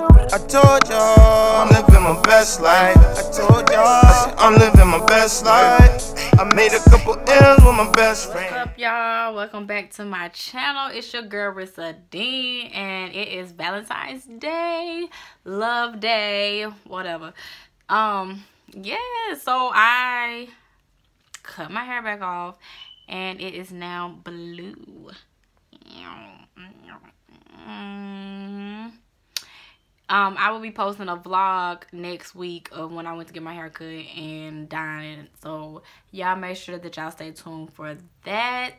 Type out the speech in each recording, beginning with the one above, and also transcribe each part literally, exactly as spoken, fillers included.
I told y'all I'm living my best life. I told y'all I I'm living my best life. I made a couple L's with my best friend. What's up, y'all? Welcome back to my channel. It's your girl Rissa Dean, and it is Valentine's Day, Love Day, whatever. Um, yeah. So I cut my hair back off, and it is now blue. Um, I will be posting a vlog next week of when I went to get my haircut and dyeing. So y'all make sure that y'all stay tuned for that.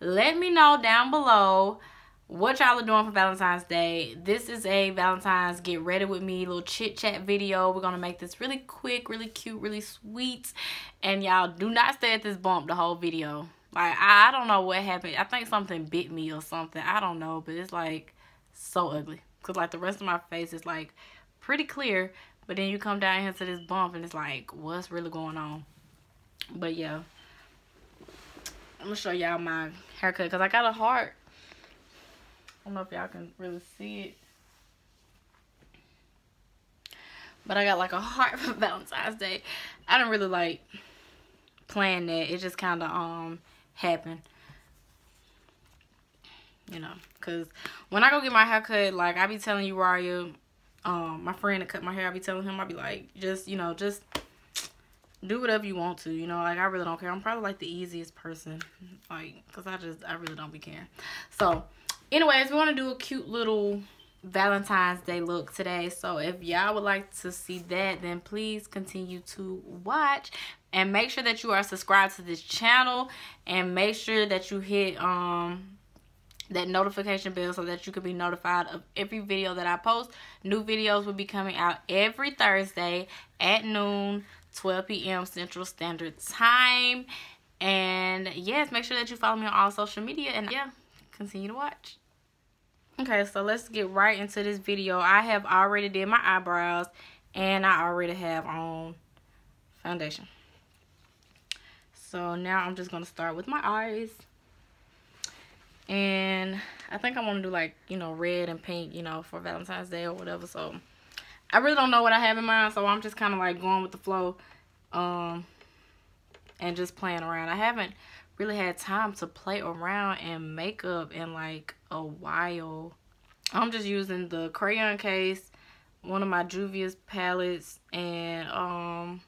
Let me know down below what y'all are doing for Valentine's Day. This is a Valentine's get ready with me little chit chat video. We're gonna make this really quick, really cute, really sweet, and y'all do not stay at this bump the whole video. Like, I don't know what happened. I think something bit me or something. I don't know, but it's like so ugly. Because like the rest of my face is like pretty clear. But then you come down here to this bump and it's like, what's really going on? But yeah. I'm going to show y'all my haircut because I got a heart. I don't know if y'all can really see it. But I got like a heart for Valentine's Day. I didn't really like plan that. It just kind of, um... happen, you know, because when I go get my hair cut, like I be telling you, Raya, um my friend to cut my hair, I be telling him, I be like, just, you know, just do whatever you want to, you know, like I really don't care. I'm probably like the easiest person, like, because I just I really don't be caring. So anyways, we want to do a cute little Valentine's Day look today. So if y'all would like to see that, then please continue to watch and make sure that you are subscribed to this channel, and make sure that you hit um that notification bell so that you can be notified of every video that I post. New videos will be coming out every Thursday at noon, twelve p m Central Standard Time. And yes, make sure that you follow me on all social media, and yeah, continue to watch. Okay, so let's get right into this video. I have already did my eyebrows, and I already have on foundation. So now I'm just going to start with my eyes. And I think I want to do like, you know, red and pink, you know, for Valentine's Day or whatever. So I really don't know what I have in mind, so I'm just kind of like going with the flow um, and just playing around. I haven't really had time to play around and makeup in like a while. I'm just using the crayon case, one of my Juvia's palettes, and um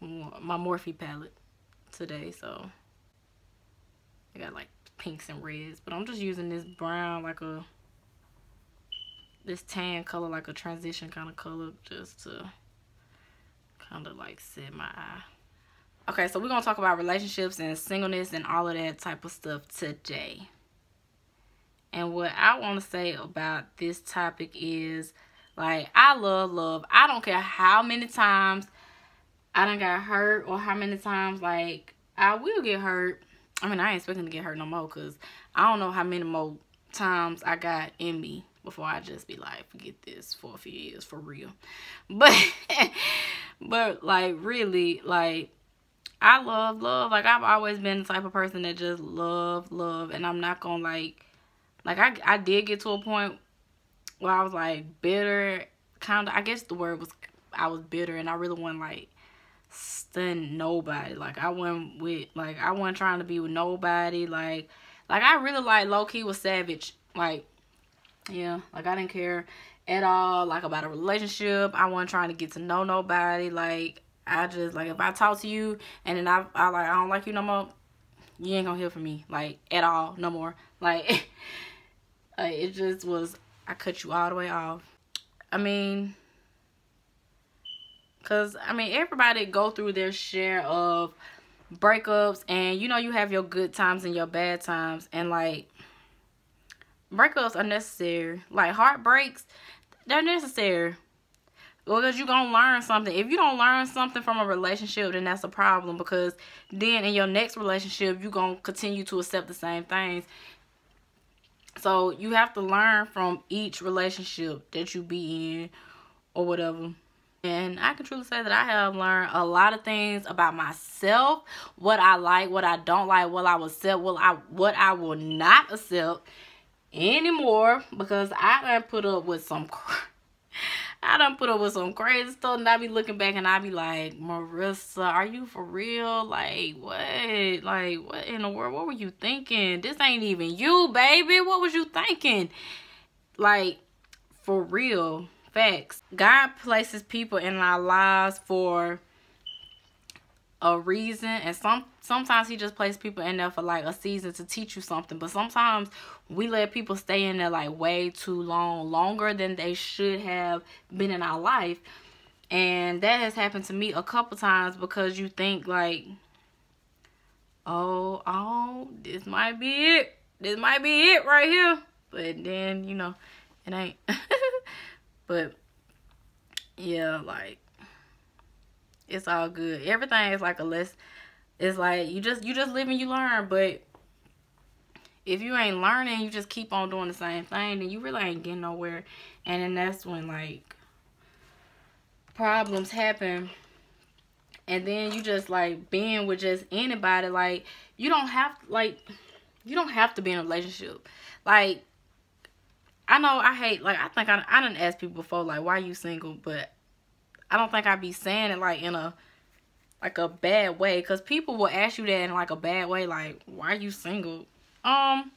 my Morphe palette today. So I got like pinks and reds, but I'm just using this brown, like a this tan color, like a transition kind of color, just to kind of like set my eye. Okay, so we're going to talk about relationships and singleness and all of that type of stuff today. And what I want to say about this topic is, like, I love love. I don't care how many times I done got hurt or how many times, like, I will get hurt. I mean, I ain't expecting to get hurt no more, because I don't know how many more times I got in me before I just be like, forget this for a few years, for real. But, but like, really, like, I love love. Like, I've always been the type of person that just love love, and I'm not gonna like like I, I did get to a point where I was like bitter, kind of. I guess the word was, I was bitter, and I really wasn't like stunned nobody. Like, I wasn't with like I wasn't trying to be with nobody. Like like I really like low key was savage. Like, yeah, like I didn't care at all like about a relationship. I wasn't trying to get to know nobody. Like, I just, like, if I talk to you and then I, I like, I don't like you no more, you ain't gonna hear from me, like, at all, no more. Like, like, it just was, I cut you all the way off. I mean, because, I mean, everybody go through their share of breakups, and, you know, you have your good times and your bad times, and, like, breakups are necessary. Like, heartbreaks, they're necessary. Well, because you're going to learn something. If you don't learn something from a relationship, then that's a problem. Because then in your next relationship, you're going to continue to accept the same things. So you have to learn from each relationship that you be in or whatever. And I can truly say that I have learned a lot of things about myself. What I like, what I don't like, what I will accept, what I, what I will not accept anymore. Because I done put up with some crap. I done put up with some crazy stuff, and I be looking back and I be like, Marissa, are you for real? Like, what? Like, what in the world? What were you thinking? This ain't even you, baby. What was you thinking? Like, for real. Facts. God places people in our lives for a reason, and some sometimes he just places people in there for like a season to teach you something. But sometimes we let people stay in there like way too long, longer than they should have been in our life. And that has happened to me a couple times, because you think like, oh oh this might be it, this might be it right here, but then, you know, it ain't. But yeah, like, it's all good. Everything is like a lesson. It's like you just you just live and you learn. But if you ain't learning, you just keep on doing the same thing, and you really ain't getting nowhere. And then that's when like problems happen. And then you just like being with just anybody. Like, you don't have like you don't have to be in a relationship. Like, I know I hate, like, I think I I done asked people before like, why are you single? But I don't think I'd be saying it like in a like a bad way, because people will ask you that in like a bad way, like, why are you single? Um,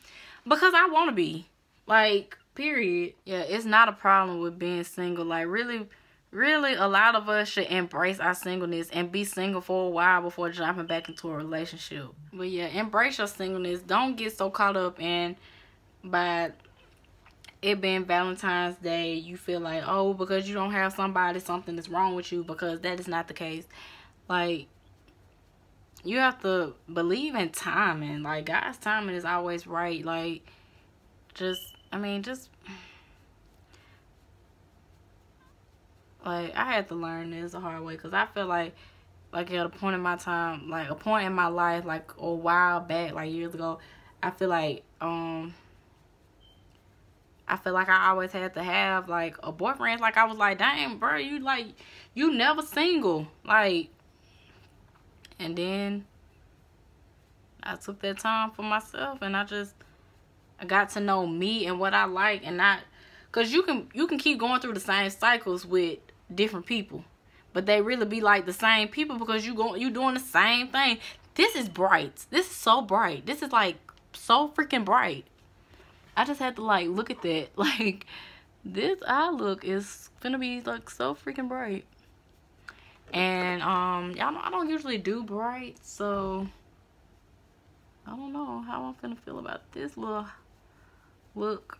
because I want to be, like, period. Yeah, it's not a problem with being single. Like, really, really, a lot of us should embrace our singleness and be single for a while before jumping back into a relationship. But yeah, embrace your singleness. Don't get so caught up in by it being Valentine's Day, you feel like, oh, because you don't have somebody, something is wrong with you, because that is not the case. Like, you have to believe in timing. Like, God's timing is always right. Like, just, I mean, just, like, I had to learn this the hard way, because I feel like, like, at a point in my time, like, a point in my life, like, a while back, like, years ago, I feel like, um... I feel like I always had to have, like, a boyfriend. Like, I was like, dang, bro, you, like, you never single. Like, and then I took that time for myself, and I just I got to know me and what I like, and not, because you can, you can keep going through the same cycles with different people, but they really be, like, the same people, because you go, you doing the same thing. This is bright. This is so bright. This is, like, so freaking bright. I just had to like look at that. Like, this eye look is gonna be like so freaking bright. And um y'all know I don't usually do bright, so I don't know how I'm gonna feel about this little look.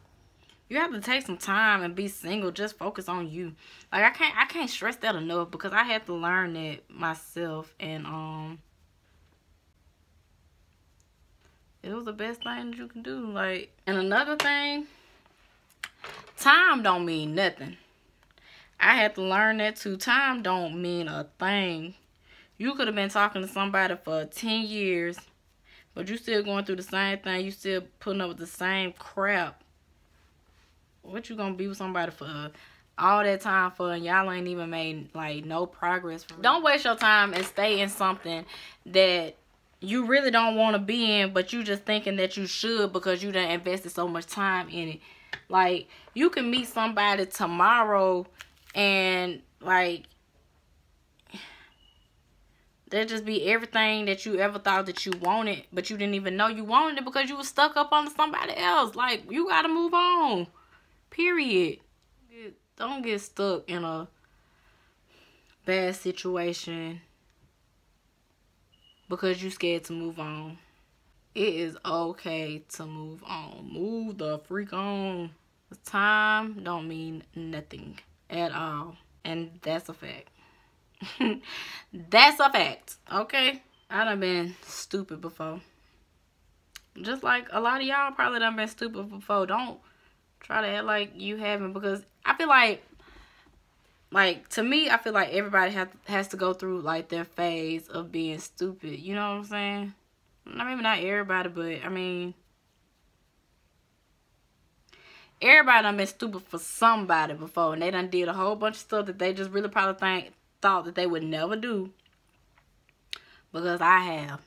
You have to take some time and be single. Just focus on you. Like, I can't I can't stress that enough, because I had to learn that myself, and um it was the best thing that you can do. Like, and another thing, time don't mean nothing. I had to learn that too. Time don't mean a thing. You could have been talking to somebody for ten years, but you still going through the same thing. You still putting up with the same crap. What you gonna be with somebody for all that time for, and y'all ain't even made like no progress for? Don't waste your time and stay in something that you really don't want to be in, but you just thinking that you should, because you done invested so much time in it. Like, you can meet somebody tomorrow, and like, they'll just be everything that you ever thought that you wanted, but you didn't even know you wanted it, because you was stuck up on somebody else. Like, you gotta move on. Period. Don't get stuck in a bad situation because you scared to move on. It is okay to move on. Move the freak on. The time don't mean nothing at all. And that's a fact. That's a fact. Okay? I done been stupid before. Just like a lot of y'all probably done been stupid before. Don't try to act like you haven't, because I feel like, like, to me, I feel like everybody have, has to go through, like, their phase of being stupid. You know what I'm saying? Not, maybe not everybody, but, I mean, everybody done been stupid for somebody before. And they done did a whole bunch of stuff that they just really probably think, thought that they would never do. Because I have.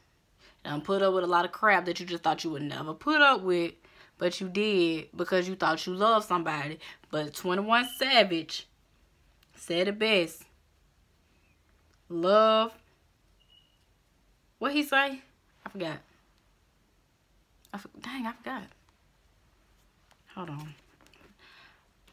Done put up with a lot of crap that you just thought you would never put up with. But you did, because you thought you loved somebody. But twenty-one Savage said it best. Love. What he say? I forgot. I for, dang, I forgot. Hold on.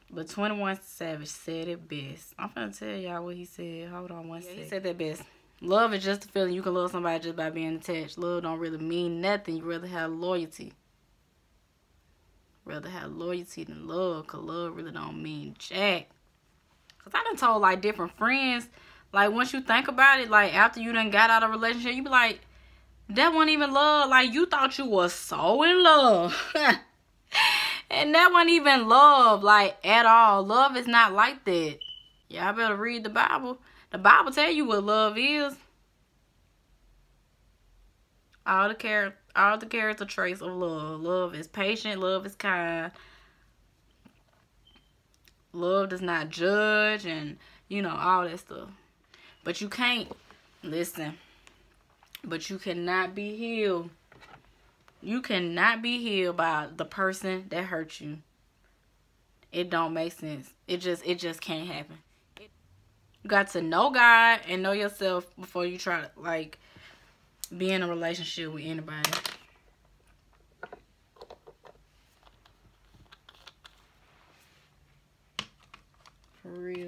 But twenty-one Savage said it best. I'm finna tell y'all what he said. Hold on one yeah, second. He said that best. Love is just a feeling. You can love somebody just by being attached. Love don't really mean nothing. You rather have loyalty. Rather have loyalty than love, because love really don't mean jack. Because I done told, like, different friends, like, once you think about it, like, after you done got out of a relationship, you be like, that wasn't even love. Like, you thought you was so in love. And that wasn't even love, like, at all. Love is not like that. Y'all better read the Bible. The Bible tell you what love is. All the character, all the character traits of love. Love is patient. Love is kind. Love does not judge, and, you know, all that stuff. But you can't, listen, but you cannot be healed. You cannot be healed by the person that hurt you. It don't make sense. It just, it just can't happen. You got to know God and know yourself before you try to, like, be in a relationship with anybody. For real.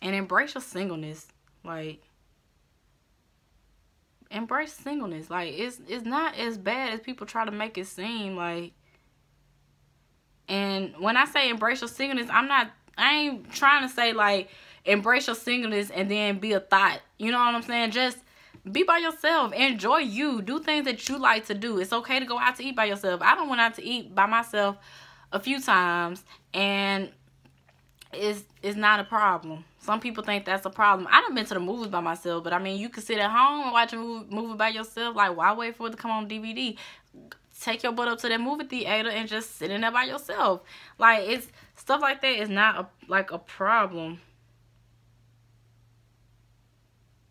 And embrace your singleness. Like, embrace singleness. Like, it's it's not as bad as people try to make it seem. Like, and when I say embrace your singleness, I'm not, I ain't trying to say, like, embrace your singleness and then be a thought. You know what I'm saying? Just be by yourself. Enjoy you. Do things that you like to do. It's okay to go out to eat by yourself. I done went out to eat by myself a few times, and it's, it's not a problem. Some people think that's a problem. I done been to the movies by myself, but, I mean, you can sit at home and watch a movie, movie by yourself. Like, why wait for it to come on D V D? Take your butt up to that movie theater and just sit in there by yourself. Like, it's stuff like that is not, a, like, a problem.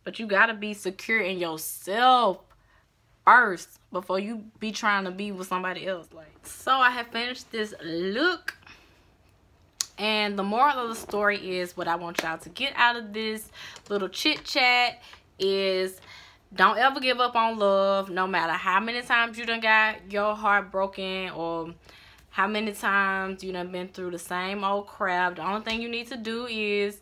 But you gotta be secure in yourself first before you be trying to be with somebody else. Like, so I have finished this look, and the moral of the story is, what I want y'all to get out of this little chit chat is, don't ever give up on love, no matter how many times you done got your heart broken or how many times you done been through the same old crap. The only thing you need to do is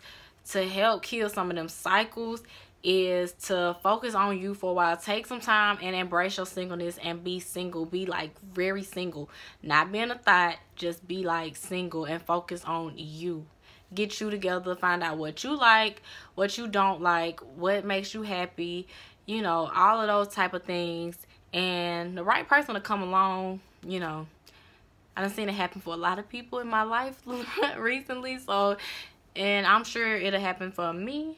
to help kill some of them cycles, is to focus on you for a while. Take some time and embrace your singleness and be single. Be, like, very single. Not being a thought. Just be, like, single and focus on you. Get you together. Find out what you like, what you don't like, what makes you happy. You know, all of those type of things. And the right person to come along, you know. I done seen it happen for a lot of people in my life recently. So, and I'm sure it'll happen for me.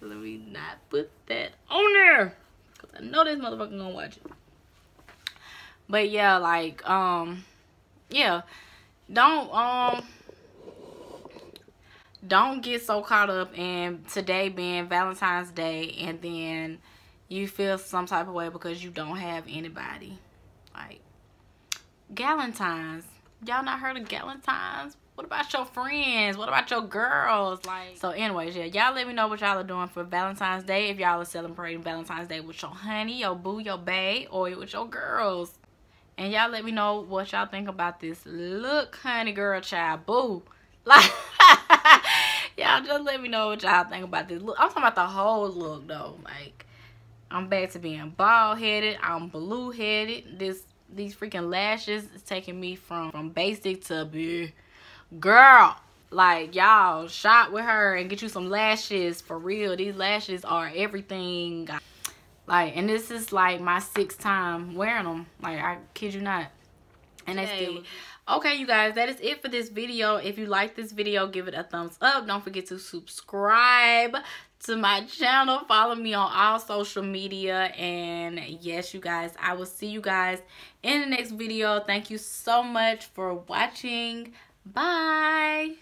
Let me not put that on there, because I know this motherfucker gonna watch it. But yeah, like, um, yeah, don't, um, don't get so caught up in today being Valentine's Day and then you feel some type of way because you don't have anybody. Like, Galentine's. Y'all not heard of Galentine's? What about your friends? What about your girls? Like, so anyways, yeah, y'all let me know what y'all are doing for Valentine's Day. If y'all are celebrating Valentine's Day with your honey, your boo, your bae, or with your girls. And y'all let me know what y'all think about this look, honey, girl, child, boo. Like, y'all just let me know what y'all think about this look. I'm talking about the whole look, though. Like, I'm back to being bald-headed. I'm blue-headed. This, these freaking lashes is taking me from, from basic to big. Girl, like, y'all shop with her and get you some lashes. For real, these lashes are everything. Like, and this is like my sixth time wearing them. Like, I kid you not. And that's hey. Still okay, you guys, that is it for this video. If you like this video, give it a thumbs up. Don't forget to subscribe to my channel. Follow me on all social media. And yes, you guys, I will see you guys in the next video. Thank you so much for watching. Bye.